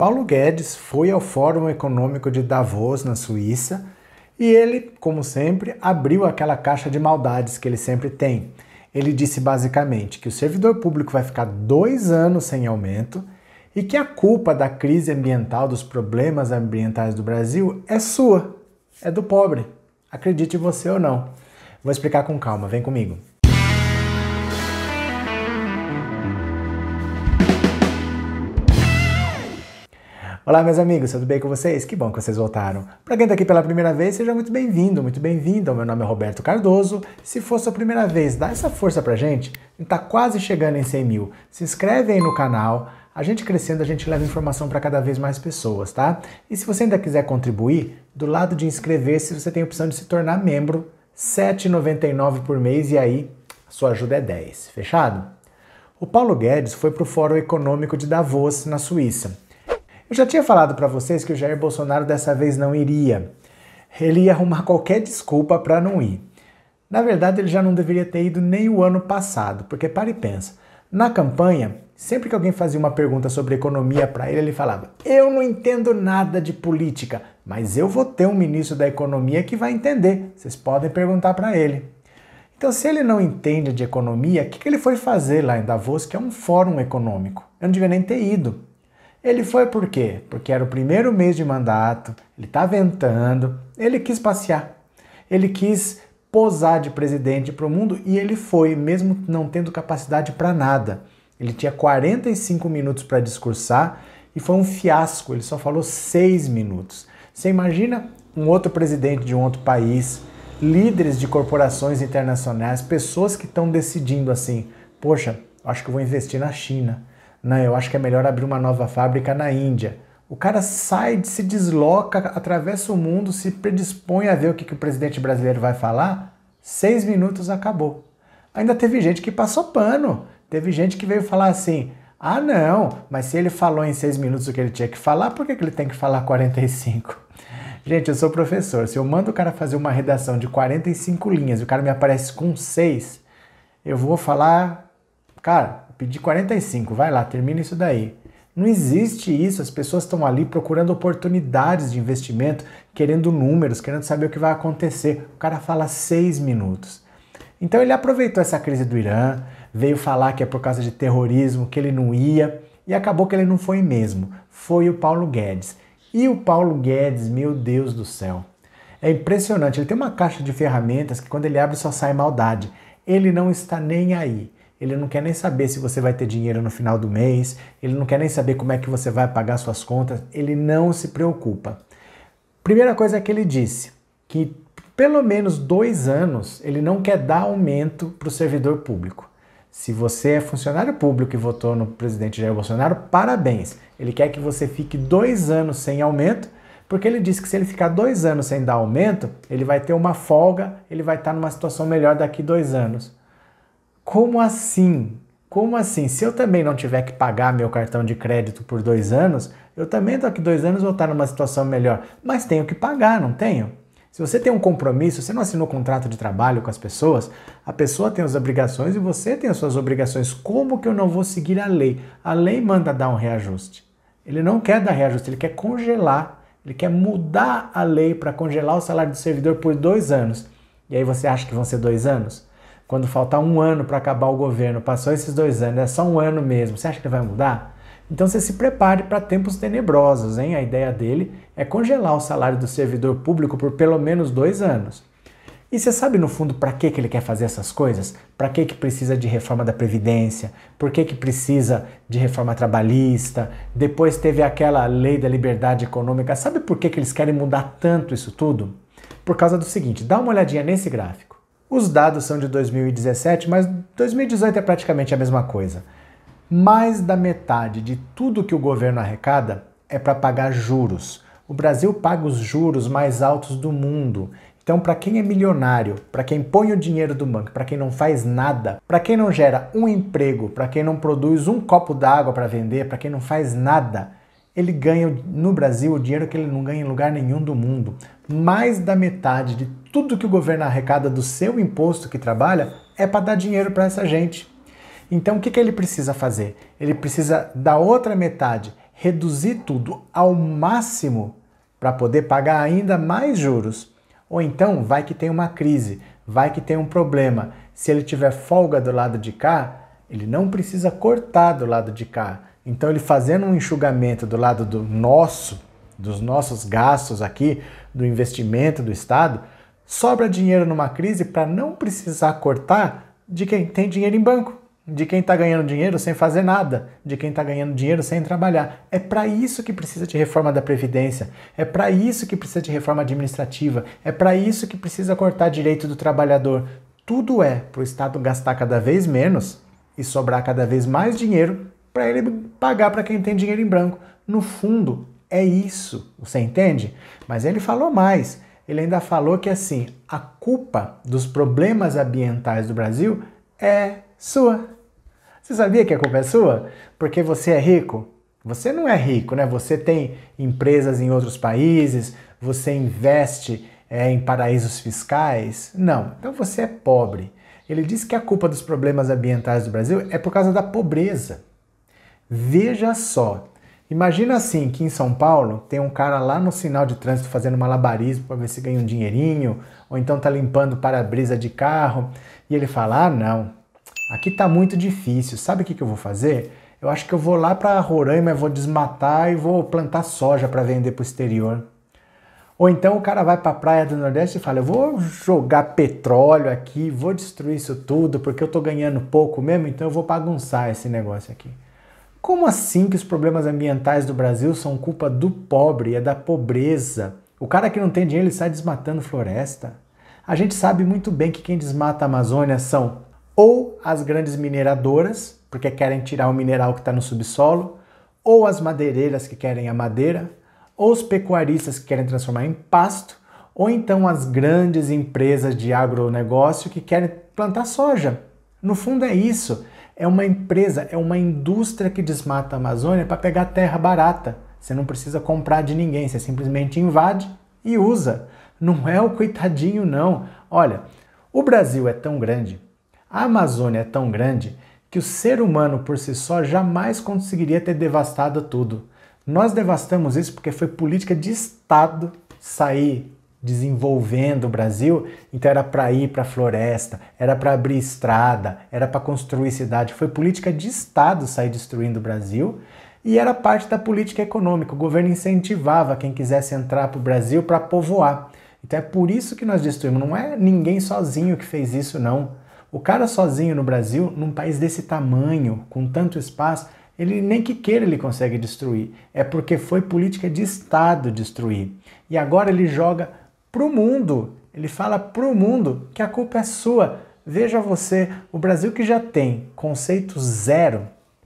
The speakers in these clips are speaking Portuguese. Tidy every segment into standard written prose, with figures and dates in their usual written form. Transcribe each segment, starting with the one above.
Paulo Guedes foi ao Fórum Econômico de Davos, na Suíça, e ele, como sempre, abriu aquela caixa de maldades que ele sempre tem. Ele disse basicamente que o servidor público vai ficar 2 anos sem aumento e que a culpa da crise ambiental, dos problemas ambientais do Brasil, é sua, é do pobre. Acredite você ou não. Vou explicar com calma, vem comigo. Olá, meus amigos, tudo bem com vocês? Que bom que vocês voltaram. Para quem está aqui pela primeira vez, seja muito bem-vindo, muito bem-vinda. Meu nome é Roberto Cardoso. Se for sua primeira vez, dá essa força pra gente. A gente está quase chegando em 100 mil. Se inscreve aí no canal. A gente crescendo, a gente leva informação para cada vez mais pessoas, tá? E se você ainda quiser contribuir, do lado de inscrever-se, você tem a opção de se tornar membro, R$ 7,99 por mês, e aí sua ajuda é 10. Fechado? O Paulo Guedes foi para o Fórum Econômico de Davos, na Suíça. Eu já tinha falado para vocês que o Jair Bolsonaro dessa vez não iria. Ele ia arrumar qualquer desculpa para não ir. Na verdade, ele já não deveria ter ido nem o ano passado, porque para e pensa. Na campanha, sempre que alguém fazia uma pergunta sobre economia para ele, ele falava: eu não entendo nada de política, mas eu vou ter um ministro da economia que vai entender. Vocês podem perguntar para ele. Então, se ele não entende de economia, o que ele foi fazer lá em Davos, que é um fórum econômico? Eu não devia nem ter ido. Ele foi por quê? Porque era o primeiro mês de mandato, ele tá ventando, ele quis passear, ele quis posar de presidente para o mundo e ele foi, mesmo não tendo capacidade para nada. Ele tinha 45 minutos para discursar e foi um fiasco, ele só falou 6 minutos. Você imagina um outro presidente de um outro país, líderes de corporações internacionais, pessoas que estão decidindo assim: poxa, acho que eu vou investir na China. Não, eu acho que é melhor abrir uma nova fábrica na Índia. O cara sai, se desloca, atravessa o mundo, se predispõe a ver o que o presidente brasileiro vai falar. 6 minutos, acabou. Ainda teve gente que passou pano. Teve gente que veio falar assim: ah não, mas se ele falou em 6 minutos o que ele tinha que falar, por que ele tem que falar 45? Gente, eu sou professor. Se eu mando o cara fazer uma redação de 45 linhas e o cara me aparece com 6, eu vou falar: cara, pedi 45, vai lá, termina isso daí. Não existe isso, as pessoas estão ali procurando oportunidades de investimento, querendo números, querendo saber o que vai acontecer. O cara fala 6 minutos. Então ele aproveitou essa crise do Irã, veio falar que é por causa de terrorismo, que ele não ia, e acabou que ele não foi mesmo. Foi o Paulo Guedes. E o Paulo Guedes, meu Deus do céu. É impressionante, ele tem uma caixa de ferramentas que quando ele abre só sai maldade. Ele não está nem aí. Ele não quer nem saber se você vai ter dinheiro no final do mês, ele não quer nem saber como é que você vai pagar suas contas, ele não se preocupa. Primeira coisa que ele disse, que pelo menos 2 anos ele não quer dar aumento para o servidor público. Se você é funcionário público e votou no presidente Jair Bolsonaro, parabéns. Ele quer que você fique 2 anos sem aumento, porque ele disse que se ele ficar 2 anos sem dar aumento, ele vai ter uma folga, ele vai estar numa situação melhor daqui 2 anos. Como assim? Como assim? Se eu também não tiver que pagar meu cartão de crédito por 2 anos, eu também daqui 2 anos vou estar numa situação melhor. Mas tenho que pagar, não tenho? Se você tem um compromisso, você não assinou contrato de trabalho com as pessoas, a pessoa tem as obrigações e você tem as suas obrigações. Como que eu não vou seguir a lei? A lei manda dar um reajuste. Ele não quer dar reajuste, ele quer congelar. Ele quer mudar a lei para congelar o salário do servidor por 2 anos. E aí você acha que vão ser 2 anos? Quando faltar 1 ano para acabar o governo, passou esses 2 anos, é só 1 ano mesmo, você acha que vai mudar? Então você se prepare para tempos tenebrosos, hein? A ideia dele é congelar o salário do servidor público por pelo menos 2 anos. E você sabe no fundo para que ele quer fazer essas coisas? Para que precisa de reforma da Previdência? Por que precisa de reforma trabalhista? Depois teve aquela lei da liberdade econômica. Sabe por que eles querem mudar tanto isso tudo? Por causa do seguinte, dá uma olhadinha nesse gráfico. Os dados são de 2017, mas 2018 é praticamente a mesma coisa. Mais da metade de tudo que o governo arrecada é para pagar juros. O Brasil paga os juros mais altos do mundo. Então, para quem é milionário, para quem põe o dinheiro do banco, para quem não faz nada, para quem não gera um emprego, para quem não produz um copo d'água para vender, para quem não faz nada, ele ganha no Brasil o dinheiro que ele não ganha em lugar nenhum do mundo. Mais da metade de tudo que o governo arrecada do seu imposto que trabalha é para dar dinheiro para essa gente. Então o que ele precisa fazer? Ele precisa da outra metade reduzir tudo ao máximo para poder pagar ainda mais juros. Ou então vai que tem uma crise, vai que tem um problema. Se ele tiver folga do lado de cá, ele não precisa cortar do lado de cá. Então ele fazendo um enxugamento do lado do nosso, dos nossos gastos aqui, do investimento do Estado, sobra dinheiro numa crise para não precisar cortar de quem tem dinheiro em banco, de quem está ganhando dinheiro sem fazer nada, de quem está ganhando dinheiro sem trabalhar. É para isso que precisa de reforma da Previdência, é para isso que precisa de reforma administrativa, é para isso que precisa cortar direito do trabalhador. Tudo é para o Estado gastar cada vez menos e sobrar cada vez mais dinheiro para ele pagar para quem tem dinheiro em branco. No fundo, é isso, você entende? Mas ele falou mais, ele ainda falou que assim, a culpa dos problemas ambientais do Brasil é sua. Você sabia que a culpa é sua? Porque você é rico? Você não é rico, né? Você tem empresas em outros países, você investe em paraísos fiscais? Não, então você é pobre. Ele disse que a culpa dos problemas ambientais do Brasil é por causa da pobreza. Veja só, imagina assim que em São Paulo tem um cara lá no sinal de trânsito fazendo malabarismo para ver se ganha um dinheirinho, ou então tá limpando para-brisa de carro, e ele fala, ah não, aqui tá muito difícil, sabe o que eu vou fazer? Eu acho que eu vou lá para Roraima, eu vou desmatar e vou plantar soja para vender para o exterior. Ou então o cara vai para a praia do Nordeste e fala, eu vou jogar petróleo aqui, vou destruir isso tudo porque eu tô ganhando pouco mesmo, então eu vou bagunçar esse negócio aqui. Como assim que os problemas ambientais do Brasil são culpa do pobre, é da pobreza? O cara que não tem dinheiro, ele sai desmatando floresta. A gente sabe muito bem que quem desmata a Amazônia são ou as grandes mineradoras, porque querem tirar o mineral que está no subsolo, ou as madeireiras que querem a madeira, ou os pecuaristas que querem transformar em pasto, ou então as grandes empresas de agronegócio que querem plantar soja. No fundo é isso. É uma empresa, é uma indústria que desmata a Amazônia para pegar terra barata. Você não precisa comprar de ninguém, você simplesmente invade e usa. Não é o coitadinho, não. Olha, o Brasil é tão grande, a Amazônia é tão grande, que o ser humano por si só jamais conseguiria ter devastado tudo. Nós devastamos isso porque foi política de Estado sair desenvolvendo o Brasil, então era para ir para a floresta, era para abrir estrada, era para construir cidade. Foi política de Estado sair destruindo o Brasil e era parte da política econômica. O governo incentivava quem quisesse entrar para o Brasil para povoar. Então é por isso que nós destruímos. Não é ninguém sozinho que fez isso, não. O cara sozinho no Brasil, num país desse tamanho, com tanto espaço, ele nem que queira ele consegue destruir. É porque foi política de Estado destruir. E agora ele joga pro mundo, ele fala pro mundo que a culpa é sua. Veja você, o Brasil que já tem conceito zero,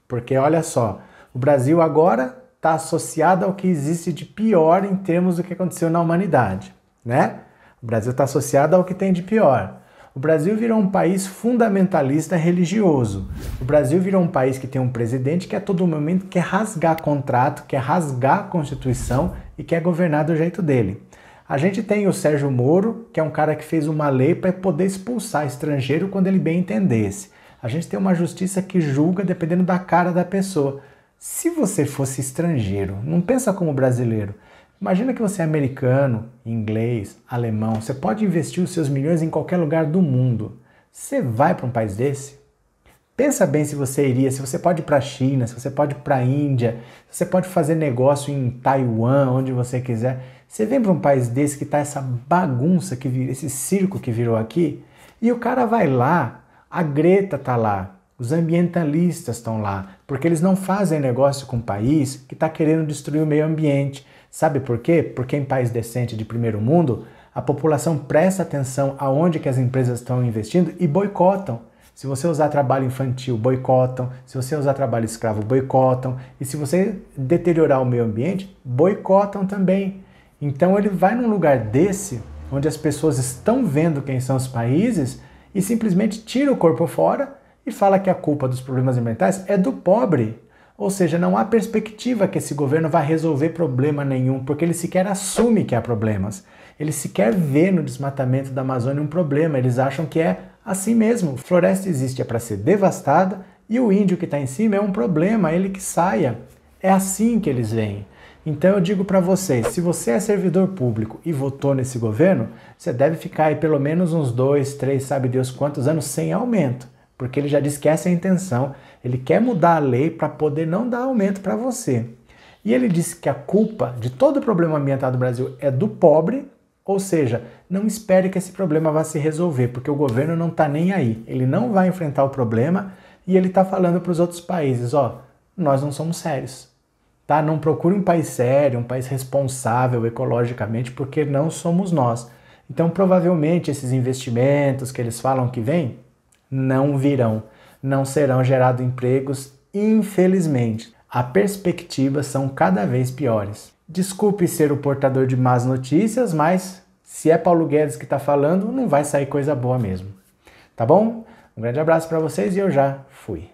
porque olha só, o Brasil agora está associado ao que existe de pior em termos do que aconteceu na humanidade, né? O Brasil está associado ao que tem de pior. O Brasil virou um país fundamentalista religioso. O Brasil virou um país que tem um presidente que a todo momento quer rasgar contrato, quer rasgar a Constituição e quer governar do jeito dele. A gente tem o Sérgio Moro, que é um cara que fez uma lei para poder expulsar estrangeiro quando ele bem entendesse. A gente tem uma justiça que julga dependendo da cara da pessoa. Se você fosse estrangeiro, não pensa como brasileiro. Imagina que você é americano, inglês, alemão. Você pode investir os seus milhões em qualquer lugar do mundo. Você vai para um país desse? Pensa bem se você iria, se você pode ir para a China, se você pode ir para a Índia, se você pode fazer negócio em Taiwan, onde você quiser. Você vem para um país desse que está essa bagunça, esse circo que virou aqui, e o cara vai lá, a Greta está lá, os ambientalistas estão lá, porque eles não fazem negócio com um país que está querendo destruir o meio ambiente. Sabe por quê? Porque em país decente de primeiro mundo, a população presta atenção aonde que as empresas estão investindo e boicotam. Se você usar trabalho infantil, boicotam. Se você usar trabalho escravo, boicotam. E se você deteriorar o meio ambiente, boicotam também. Então ele vai num lugar desse, onde as pessoas estão vendo quem são os países, e simplesmente tira o corpo fora e fala que a culpa dos problemas ambientais é do pobre. Ou seja, não há perspectiva que esse governo vai resolver problema nenhum, porque ele sequer assume que há problemas. Ele sequer vê no desmatamento da Amazônia um problema, eles acham que é assim mesmo, floresta existe é para ser devastada e o índio que está em cima é um problema, ele que saia. É assim que eles veem. Então eu digo para vocês, se você é servidor público e votou nesse governo, você deve ficar aí pelo menos uns 2, 3, sabe Deus quantos anos sem aumento, porque ele já disse que essa é a intenção, ele quer mudar a lei para poder não dar aumento para você. E ele disse que a culpa de todo o problema ambiental do Brasil é do pobre, ou seja, não espere que esse problema vá se resolver, porque o governo não está nem aí, ele não vai enfrentar o problema e ele está falando para os outros países, ó, nós não somos sérios, tá? Não procure um país sério, um país responsável ecologicamente, porque não somos nós. Então provavelmente esses investimentos que eles falam que vêm, não virão, não serão gerados empregos, infelizmente. As perspectivas são cada vez piores. Desculpe ser o portador de más notícias, mas se é Paulo Guedes que está falando, não vai sair coisa boa mesmo. Tá bom? Um grande abraço para vocês e eu já fui.